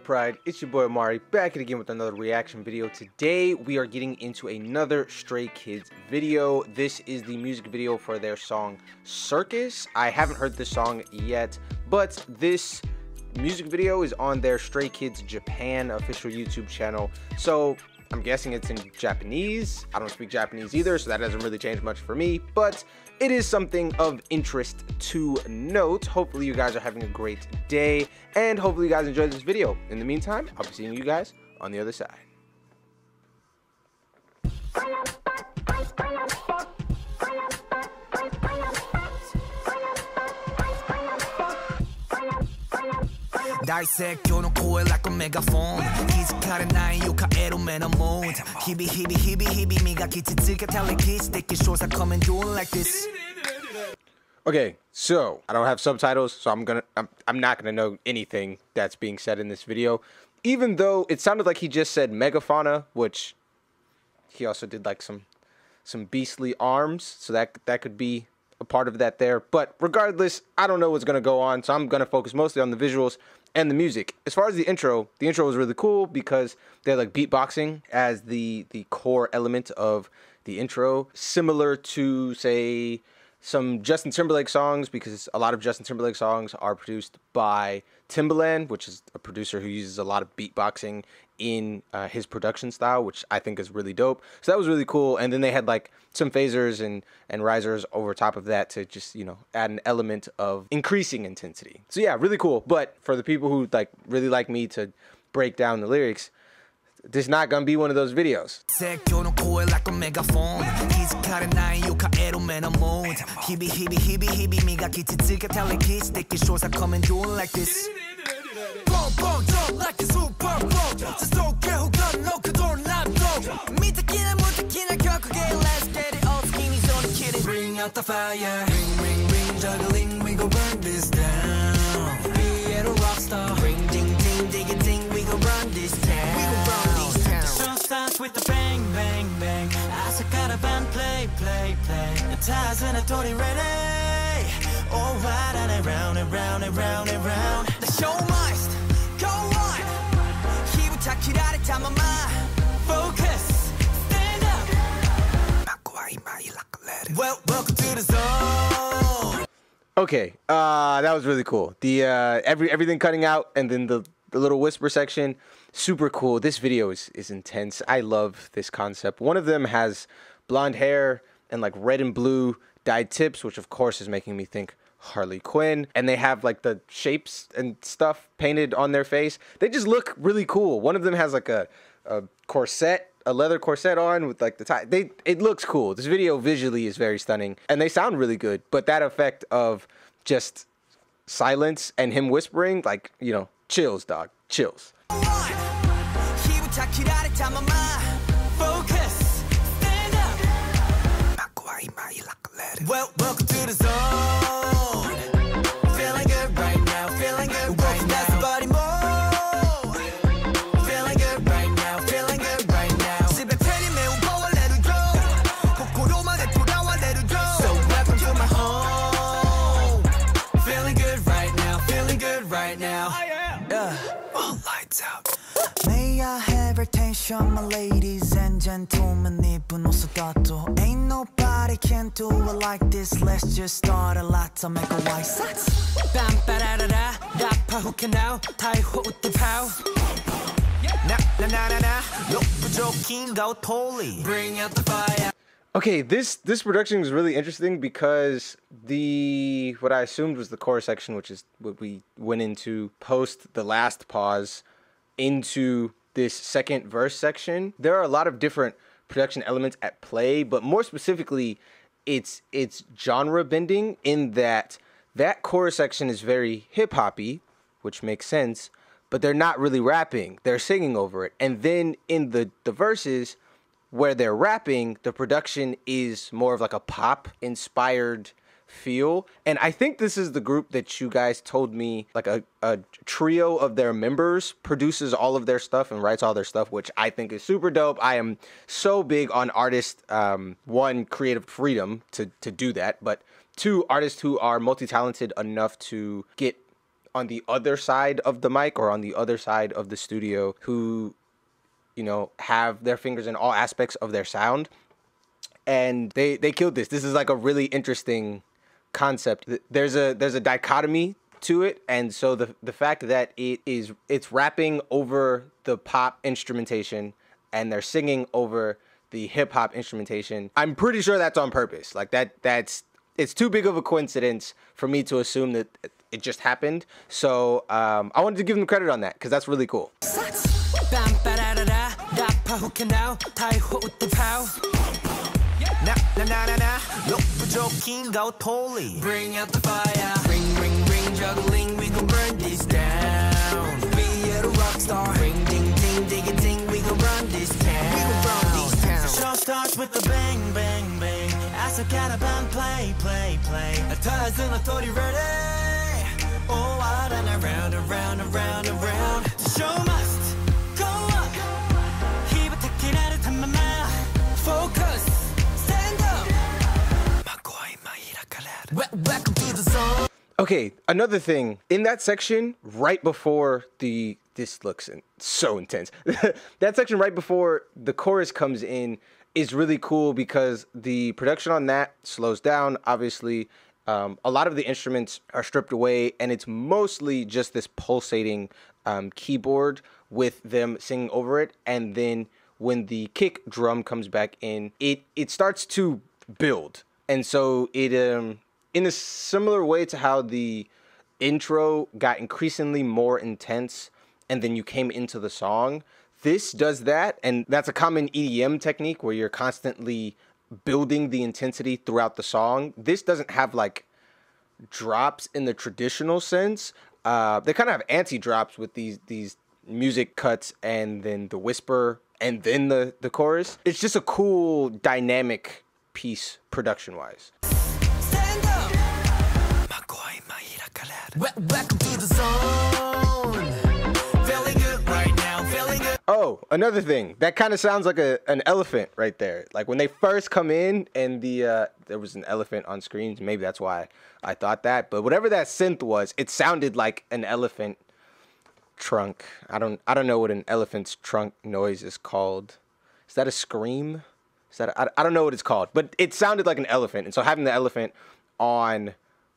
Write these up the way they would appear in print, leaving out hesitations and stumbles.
up, Pride? It's your boy Amari, back at again with another reaction video. Today we are getting into another Stray Kids video. This is the music video for their song Circus. I haven't heard this song yet, but this music video is on their Stray Kids Japan official YouTube channel, so I'm guessing it's in Japanese. I don't speak Japanese either, so that doesn't really change much for me, but it is something of interest to note. Hopefully you guys are having a great day, and hopefully you guys enjoyed this video. In the meantime, I'll be seeing you guys on the other side. Dissect your core like a megaphone. He's cut and I, you can't eat a man of mold. Hibby, mega kitty, tick, telekiss, take your shorts, I come and do like this. Okay, so I don't have subtitles, so I'm not gonna know anything that's being said in this video, even though it sounded like he just said megafauna, which he also did like some beastly arms, so that could be a part of that there. But regardless, I don't know what's gonna go on, so I'm gonna focus mostly on the visuals and the music. As far as the intro was really cool because they had like beatboxing as the core element of the intro, similar to say some Justin Timberlake songs, because a lot of Justin Timberlake songs are produced by Timbaland, which is a producer who uses a lot of beatboxing in his production style, which I think is really dope. So that was really cool. And then they had like some phasers and risers over top of that to just, you know, add an element of increasing intensity. So yeah, really cool. But for the people who like really like me to break down the lyrics, this is not gonna be one of those videos. Bring out the fire, ring ring ring, juggling, we go burn this down. Be at a rock star, ring ding ding, dig it ding, we go burn this down. We go burn these towns. The show starts with the bang bang bang. Asakara band play play play. The ties and a Tori ready. All right, and round and round and round and round. The show must go on. He would take it out of time, focus, stand up. Well, welcome to the zone. Okay, that was really cool. The everything cutting out, and then the little whisper section, super cool. This video is intense. I love this concept. One of them has blonde hair and like red and blue dyed tips, which of course is making me think Harley Quinn, and they have like the shapes and stuff painted on their face. They just look really cool. One of them has like a corset, a leather corset on with like the tie. It looks cool. This video visually is very stunning, and they sound really good, but that effect of just silence and him whispering, like, you know, chills, dog, chills. Well, welcome to the zone. Feeling good right now, feeling good right now. May I have attention, my ladies and gentlemen. Ain't nobody can do it like this. Let's just start a lot to make a white sats. Bam ba-da-da-da, rapper who can now tie with the pow. Na-na-na-na-na, look for joking, go totally. Bring out the fire. Okay, this production is really interesting because the what I assumed was the chorus section, which is what we went into post the last pause, into this second verse section. There are a lot of different production elements at play, but more specifically, it's genre bending in that chorus section is very hip-hoppy, which makes sense, but they're not really rapping. They're singing over it. And then in the verses, where they're rapping, the production is more of like a pop-inspired feel. And I think this is the group that you guys told me, like a trio of their members produces all of their stuff and writes all their stuff, which I think is super dope. I am so big on artists, one, creative freedom to do that, but two, artists who are multi-talented enough to get on the other side of the mic or on the other side of the studio who, you know, have their fingers in all aspects of their sound. And they killed this. This is like a really interesting concept. There's a dichotomy to it, and so the fact that it's rapping over the pop instrumentation and they're singing over the hip hop instrumentation, I'm pretty sure that's on purpose. Like it's too big of a coincidence for me to assume that it just happened. So I wanted to give them credit on that because that's really cool. Bring out the fire, ring ring ring, juggling, we gon' burn this down. We are the rock star, ring ding ding ding a ding, we gon' run this town. We gon' run this town. The show starts with the bang bang bang. As a caravan play play play. A toss and a 30 ready. Oh, out and around around around around. The show must go on. Keep it taking out of my mouth. Focus. Okay, another thing in that section right before the this looks so intense. That section right before the chorus comes in is really cool because the production on that slows down. Obviously, a lot of the instruments are stripped away, and it's mostly just this pulsating keyboard with them singing over it. And then when the kick drum comes back in, it starts to build. And so it, in a similar way to how the intro got increasingly more intense and then you came into the song, this does that. And that's a common EDM technique where you're constantly building the intensity throughout the song. This doesn't have like drops in the traditional sense. They kind of have anti-drops with these music cuts and then the whisper and then the chorus. It's just a cool dynamic piece production wise. Stand up. Welcome to the zone. Feeling good right now, feeling good. Oh, another thing. That kind of sounds like an elephant right there. Like when they first come in and there was an elephant on screens, maybe that's why I thought that. But whatever that synth was, it sounded like an elephant trunk. I don't know what an elephant's trunk noise is called. Is that a scream? I don't know what it's called, but it sounded like an elephant. And so having the elephant on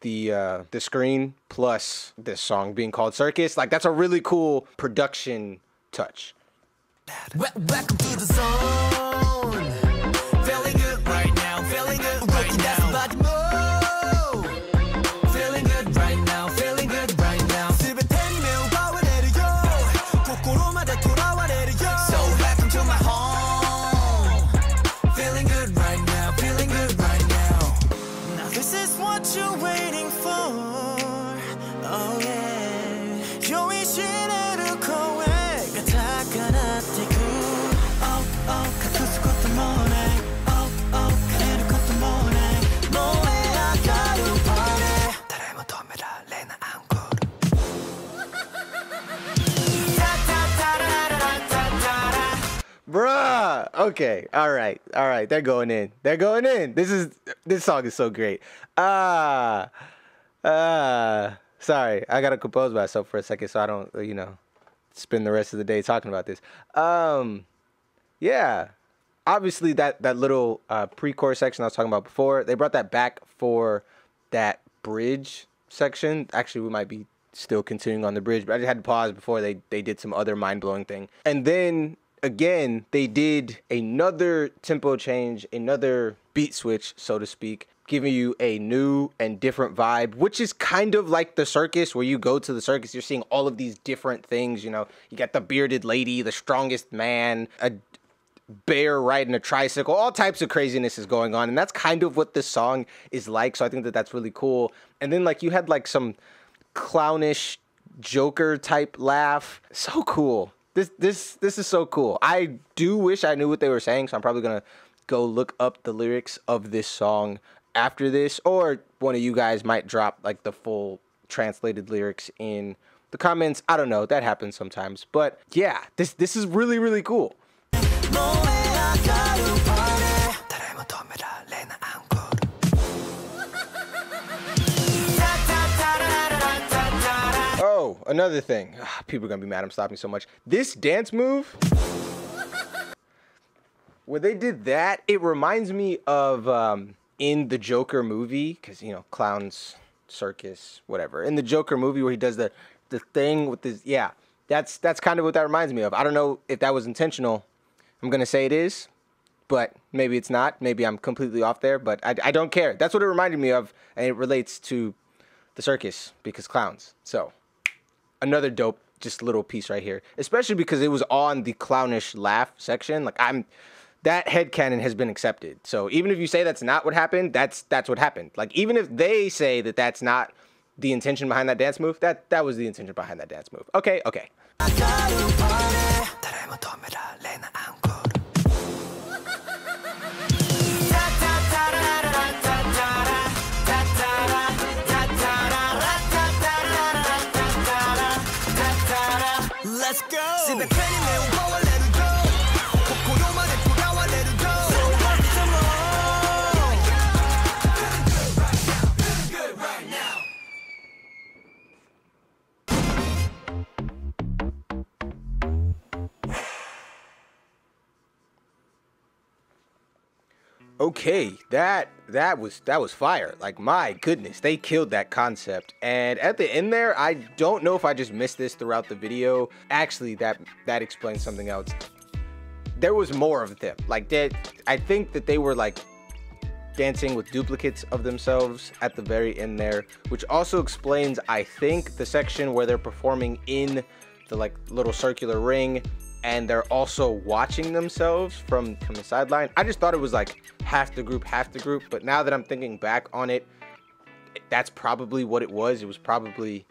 the screen plus this song being called Circus, like that's a really cool production touch. Welcome to the zone. Feeling good right now, feeling good right now. Feeling good right now, feeling good right now. So welcome to my home. You're waiting for, oh yeah. Bruh. Okay. All right. They're going in. This song is so great. Sorry. I got to compose myself for a second so I don't, you know, spend the rest of the day talking about this. Yeah. Obviously that little pre-chorus section I was talking about before, they brought that back for that bridge section. Actually, we might be still continuing on the bridge, but I just had to pause before they did some other mind-blowing thing. And then again, they did another tempo change, another beat switch, so to speak, giving you a new and different vibe, which is kind of like the circus, where you go to the circus, you're seeing all of these different things. You know, you got the bearded lady, the strongest man, a bear riding a tricycle, all types of craziness is going on. And that's kind of what this song is like. So I think that that's really cool. And then like you had like some clownish Joker type laugh. So cool. This is so cool. I do wish I knew what they were saying, so I'm probably gonna go look up the lyrics of this song after this, or one of you guys might drop like the full translated lyrics in the comments. I don't know, that happens sometimes. But yeah, this is really, really cool. another thing. Ugh, people are gonna be mad I'm stopping so much. This dance move, when they did that, it reminds me of in the Joker movie, because, you know, clowns, circus, whatever. In the Joker movie where he does the thing with his, yeah, that's kind of what that reminds me of. I don't know if that was intentional. I'm gonna say it is, but maybe it's not. Maybe I'm completely off there, but I don't care. That's what it reminded me of, and it relates to the circus because clowns. So another dope just little piece right here, especially because it was on the clownish laugh section. Like, that headcanon has been accepted. So even if you say that's not what happened, that's what happened. Like, even if they say that that's not the intention behind that dance move, that was the intention behind that dance move. Okay, okay. Let's go. Okay, that was fire. Like, my goodness, they killed that concept. And at the end there, I don't know if I just missed this throughout the video. Actually, that explains something else. There was more of them. Like, I think that they were like dancing with duplicates of themselves at the very end there, which also explains, I think, the section where they're performing in the like little circular ring, and they're also watching themselves from the sideline. I just thought it was like half the group, but now that I'm thinking back on it, that's probably what it was. It was probably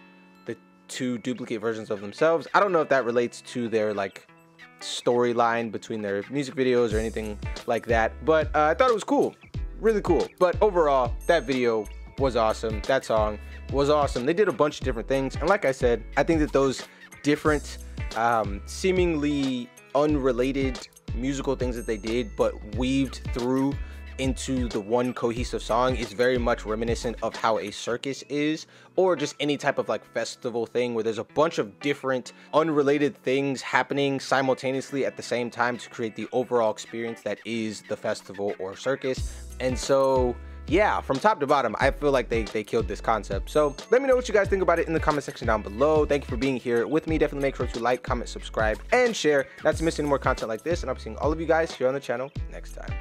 the two duplicate versions of themselves. I don't know if that relates to their like storyline between their music videos or anything like that, but I thought it was cool, really cool. But overall, that video was awesome. That song was awesome. They did a bunch of different things. And like I said, I think that those different seemingly unrelated musical things that they did but weaved through into the one cohesive song is very much reminiscent of how a circus is, or just any type of like festival thing where there's a bunch of different unrelated things happening simultaneously at the same time to create the overall experience that is the festival or circus. And so yeah, from top to bottom, I feel like they killed this concept. So let me know what you guys think about it in the comment section down below. Thank you for being here with me. Definitely make sure to like, comment, subscribe, and share, not to miss any more content like this. And I'll be seeing all of you guys here on the channel next time.